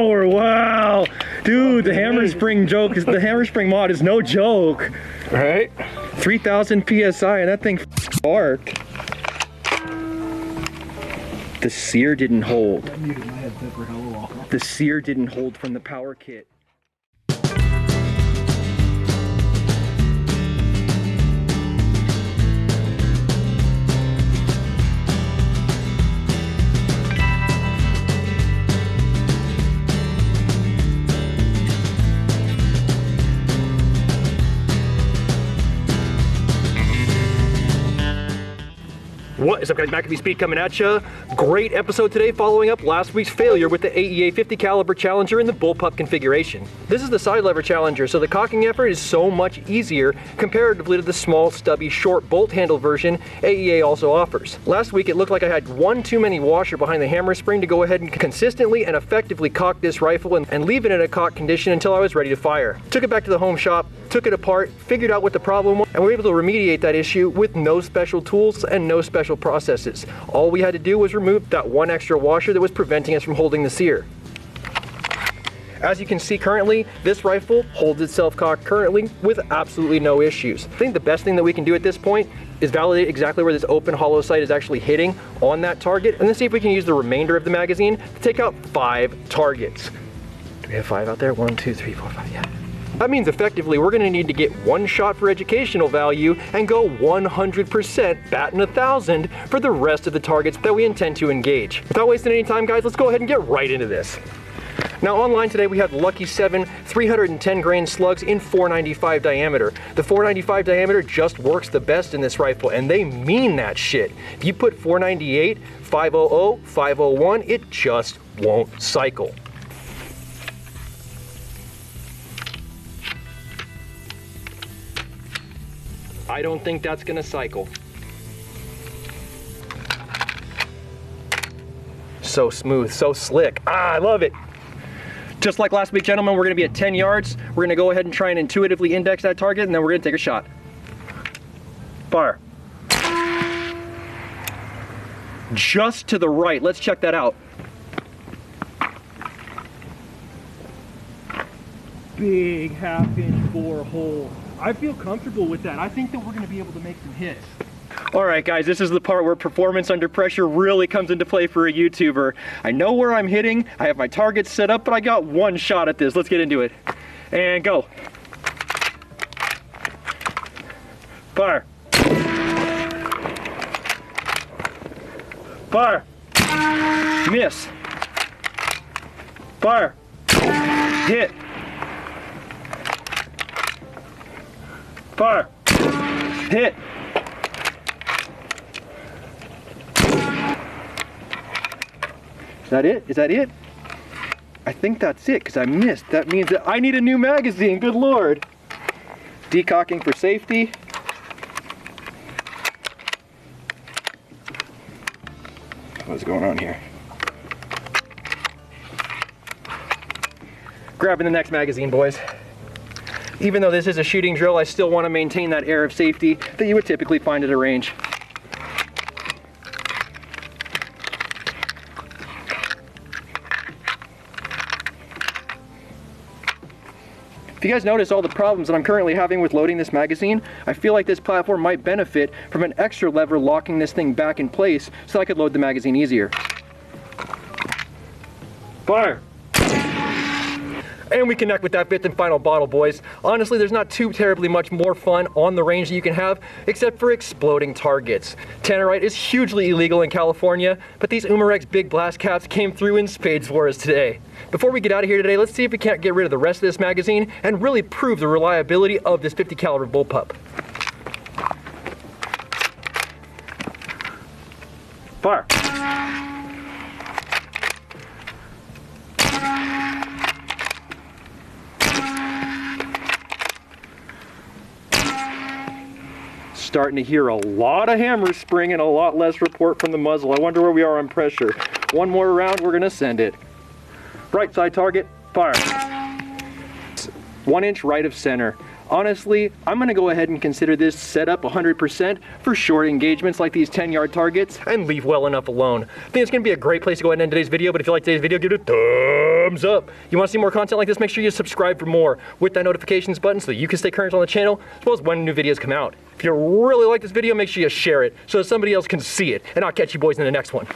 power, wow. Dude, the hammer spring joke is, the hammer spring mod is no joke. Right? 3,000 PSI and that thing barked. The sear didn't hold. The sear didn't hold from the power kit. What is up, guys? Macabespeed coming at ya. Great episode today following up last week's failure with the AEA 50 caliber Challenger in the Bullpup configuration. This is the side lever Challenger, so the cocking effort is so much easier comparatively to the small, stubby, short bolt handle version AEA also offers. Last week it looked like I had one too many washer behind the hammer spring to go ahead and consistently and effectively cock this rifle and leave it in a cock condition until I was ready to fire. Took it back to the home shop, took it apart, figured out what the problem was, and we were able to remediate that issue with no special tools and no special processes. All we had to do was remove that one extra washer that was preventing us from holding the sear. As you can see currently, this rifle holds itself cocked currently with absolutely no issues. I think the best thing that we can do at this point is validate exactly where this open hollow sight is actually hitting on that target, and then see if we can use the remainder of the magazine to take out 5 targets. Do we have 5 out there? 1, 2, 3, 4, 5, yeah. That means effectively we're gonna need to get 1 shot for educational value and go 100% batting 1,000 for the rest of the targets that we intend to engage. Without wasting any time, guys, let's go ahead and get right into this. Now online today we had Lucky 7 310 grain slugs in 495 diameter. The 495 diameter just works the best in this rifle, and they mean that shit. If you put 498, 500, 501, it just won't cycle. I don't think that's gonna cycle. So smooth, so slick. Ah, I love it. Just like last week, gentlemen, we're gonna be at 10 yards. We're gonna go ahead and try and intuitively index that target, and then we're gonna take a shot. Fire. Just to the right, let's check that out. Big half-inch bore hole. I feel comfortable with that. I think that we're gonna be able to make some hits. All right, guys, this is the part where performance under pressure really comes into play for a YouTuber. I know where I'm hitting, I have my targets set up, but I got 1 shot at this. Let's get into it. And go. Fire. Fire. Miss. Fire. Hit. Fire. Hit. Is that it? Is that it? I think that's it, because I missed. That means that I need a new magazine. Good Lord. Decocking for safety. What's going on here? Grabbing the next magazine, boys. Even though this is a shooting drill, I still want to maintain that air of safety that you would typically find at a range. If you guys notice all the problems that I'm currently having with loading this magazine, I feel like this platform might benefit from an extra lever locking this thing back in place so I could load the magazine easier. Fire! And we connect with that 5th and final bottle, boys. Honestly, there's not too terribly much more fun on the range that you can have, except for exploding targets. Tannerite is hugely illegal in California, but these Umarex big blast caps came through in spades for us today. Before we get out of here today, let's see if we can't get rid of the rest of this magazine and really prove the reliability of this 50 caliber Bullpup. Fire. Starting to hear a lot of hammer spring and a lot less report from the muzzle. I wonder where we are on pressure. 1 more round, we're gonna send it. Right side target, fire. 1 inch right of center. Honestly, I'm gonna go ahead and consider this setup 100% for short engagements like these 10-yard targets and leave well enough alone. I think it's gonna be a great place to go ahead and end today's video, but if you like today's video, give it a thumbs up. thumbs up. You want to see more content like this? Make sure you subscribe for more with that notifications button so that you can stay current on the channel, as well as when new videos come out. If you really like this video, make sure you share it so that somebody else can see it. And I'll catch you boys in the next one.